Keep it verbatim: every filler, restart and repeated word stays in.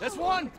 This one!